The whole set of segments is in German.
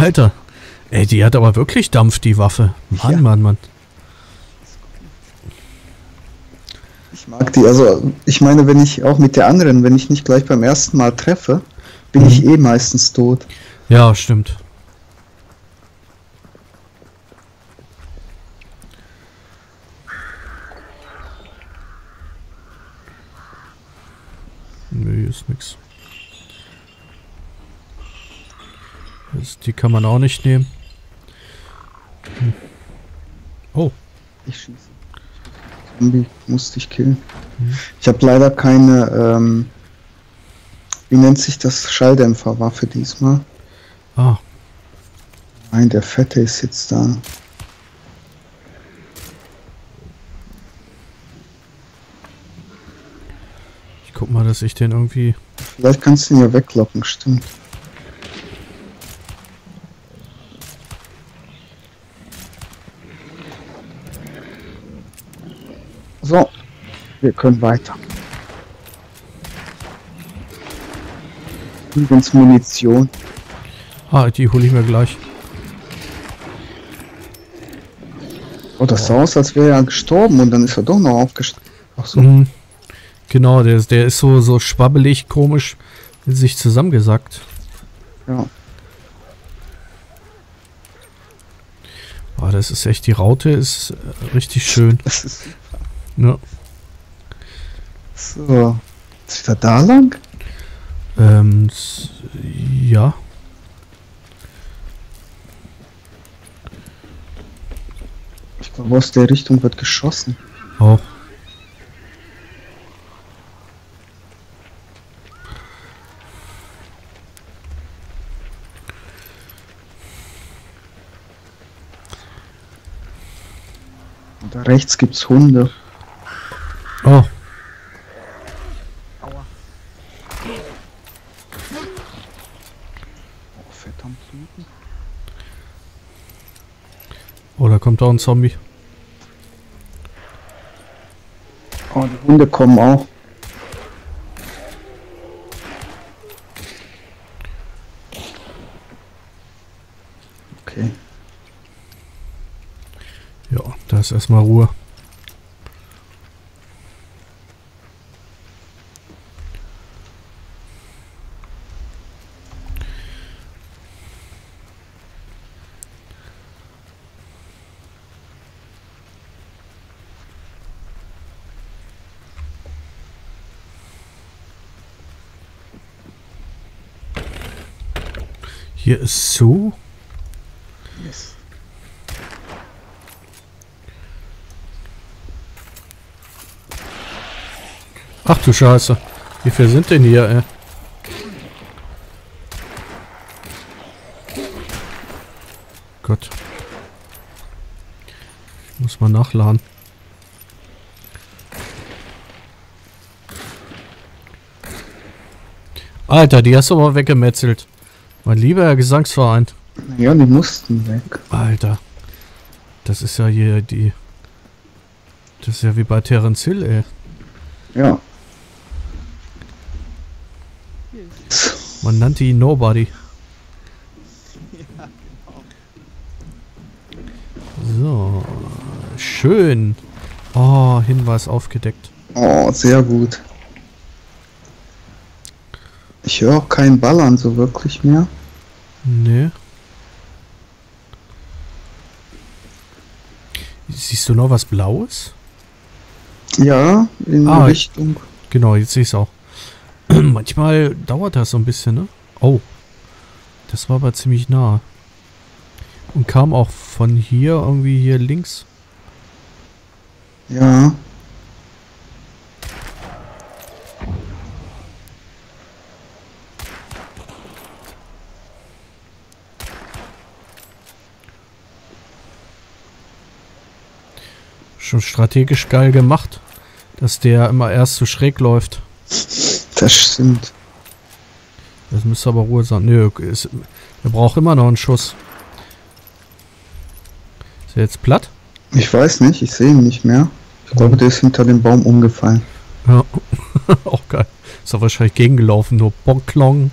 Alter. Ey, die hat aber wirklich Dampf, die Waffe. Mann, ja. Mann. Ich mag die, also ich meine, wenn ich auch mit der anderen, wenn ich nicht gleich beim ersten Mal treffe, bin ich eh meistens tot. Ja, stimmt. Nee, ist nix. Die kann man auch nicht nehmen. Oh. Ich schieße. Zombie musste ich killen. Ich habe leider keine, wie nennt sich das, Schalldämpferwaffe diesmal? Ah. Nein, der Fette ist jetzt da. Ich guck mal, dass ich den irgendwie... Vielleicht kannst du ihn ja weglocken, stimmt. So, wir können weiter. Übrigens Munition. Ah, die hole ich mir gleich. Oh, das sah aus, als wäre er gestorben und dann ist er doch noch aufgestanden. Ach so. Genau, der ist so schwabbelig, komisch in sich zusammengesackt. Ja. Boah, das ist echt, die Raute ist richtig schön. Das ist ja. So. Ist er da lang? Ja. Ich glaube, aus der Richtung wird geschossen. Oh. Und da rechts gibt's Hunde. Oh. Aua. Oh, fett am Bluten. Oh, da kommt auch ein Zombie. Oh, die Hunde kommen auch. Okay. Ja, da ist erstmal Ruhe. Hier ist so. Yes. Ach du Scheiße. Wie viel sind denn hier, ey? Gott. Ich muss mal nachladen. Alter, die hast du aber weggemetzelt. Mein lieber Gesangsverein. Ja, die mussten weg. Alter. Das ist ja hier die... Das ist ja wie bei Terence Hill, ey. Ja. Man nannte ihn Nobody. Ja, genau. So. Schön. Oh, Hinweis aufgedeckt. Oh, sehr gut. Ich höre auch keinen Ballern so wirklich mehr. Nee. Siehst du noch was Blaues? Ja, in Richtung. Genau, jetzt sehe ich es auch. Manchmal dauert das so ein bisschen, ne? Oh. Das war aber ziemlich nah. Und kam auch von hier, irgendwie hier links. Ja. Schon strategisch geil gemacht, dass der immer erst so schräg läuft. Das stimmt. Das müsste aber Ruhe sein. Nö, er braucht immer noch einen Schuss. Ist er jetzt platt? Ich weiß nicht, ich sehe ihn nicht mehr. Ich glaube, der ist hinter dem Baum umgefallen. Ja, auch geil. Ist doch wahrscheinlich gegengelaufen, nur Bonklong.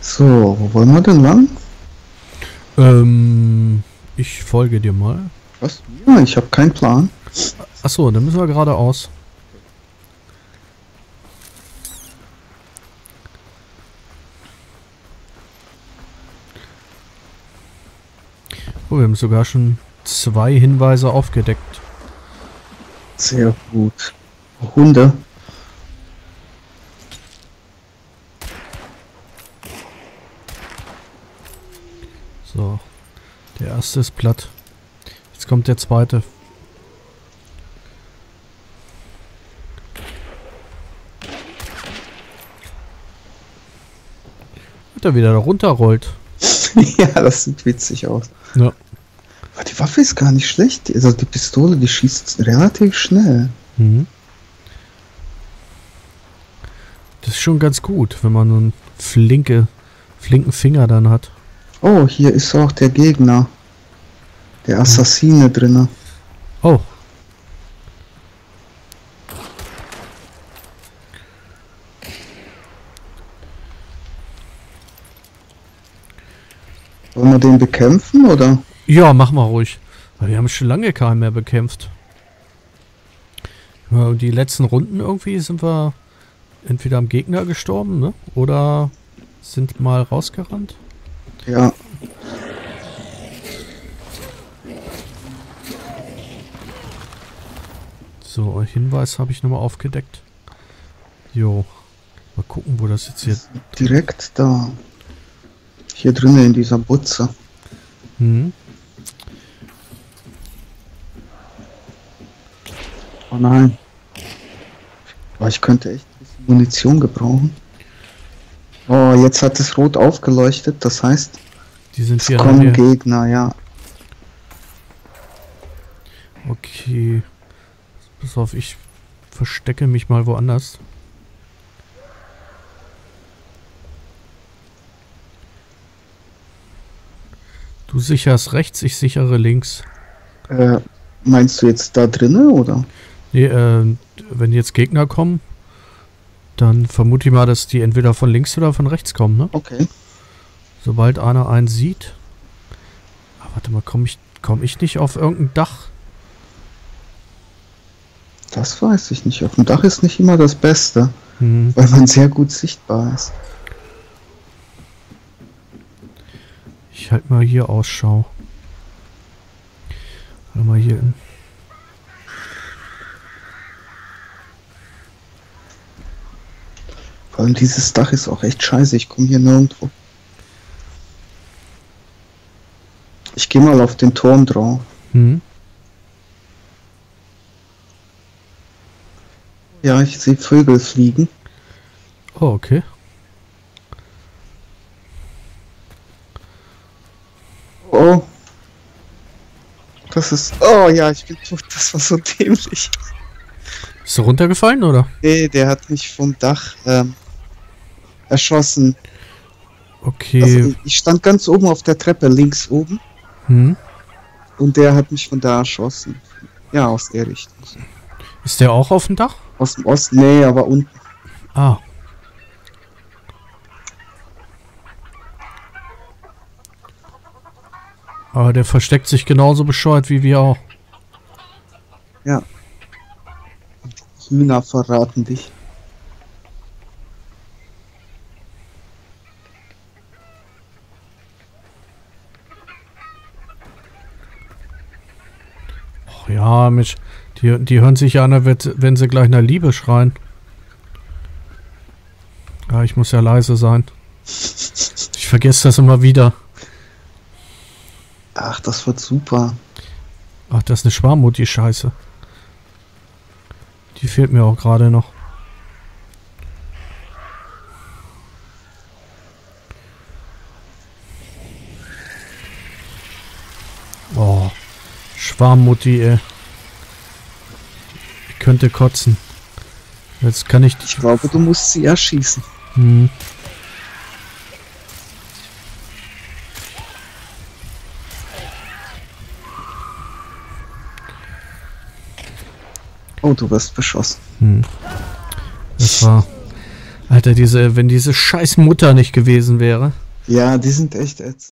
So, wo wollen wir denn lang? Ich folge dir mal. Was? Nein, ich habe keinen Plan. Achso, dann müssen wir geradeaus. Oh, wir haben sogar schon 2 Hinweise aufgedeckt. Sehr gut. Hunde. So. Der erste ist platt. Jetzt kommt der zweite. Und er wieder da runterrollt. Ja, das sieht witzig aus. Ja. Aber die Waffe ist gar nicht schlecht. Also die Pistole, die schießt relativ schnell. Mhm. Das ist schon ganz gut, wenn man so einen flinken Finger dann hat. Oh, hier ist auch der Gegner. Der Assassine drin. Oh. Wollen wir den bekämpfen, oder? Ja, machen wir ruhig. Wir haben schon lange keinen mehr bekämpft. Die letzten Runden irgendwie sind wir entweder am Gegner gestorben, ne? Oder sind mal rausgerannt. Ja. So, Hinweis habe ich nochmal aufgedeckt. Jo. Mal gucken, wo das jetzt hier... Direkt da. Hier drinnen in dieser Butze. Hm. Oh nein. Oh, ich könnte echt ein bisschen Munition gebrauchen. Oh, jetzt hat es rot aufgeleuchtet, das heißt, die sind hier, es kommen Gegner, ja. Okay. Pass auf, ich verstecke mich mal woanders. Du sicherst rechts, ich sichere links. Meinst du jetzt da drinnen, oder? Nee, wenn jetzt Gegner kommen... Dann vermute ich mal, dass die entweder von links oder von rechts kommen, ne? Okay. Sobald einer einen sieht... Ah, warte mal, komm ich nicht auf irgendein Dach? Das weiß ich nicht. Auf dem Dach ist nicht immer das Beste, weil man sehr gut sichtbar ist. Ich halt mal hier Ausschau. Warte mal hier hin. Vor allem dieses Dach ist auch echt scheiße, ich komme hier nirgendwo. Ich gehe mal auf den Turm drauf. Hm. Ja, ich sehe Vögel fliegen. Oh, okay. Oh. Das ist... Oh ja, ich bin tot, das war so dämlich. Bist du runtergefallen, oder? Nee, der hat mich vom Dach... erschossen. Okay. Also ich stand ganz oben auf der Treppe, links oben. Hm. Und der hat mich von da erschossen. Ja, aus der Richtung. Ist der auch auf dem Dach? Aus dem Osten? Nee, aber unten. Ah. Aber der versteckt sich genauso bescheuert wie wir auch. Ja. Und die Hühner verraten dich. Ja, Mensch, die hören sich ja an, wenn sie gleich nach Liebe schreien. Ja, ich muss ja leise sein. Ich vergesse das immer wieder. Ach, das wird super. Ach, das ist eine Schwarmmutter, Scheiße. Die fehlt mir auch gerade noch. Oh. Schwarmmutti, ey. Ich könnte kotzen. Jetzt kann ich... Ich glaube, du musst sie erschießen. Hm. Oh, du wirst beschossen. Hm. Das war... Alter, wenn diese scheiß Mutter nicht gewesen wäre. Ja, die sind echt ätzend.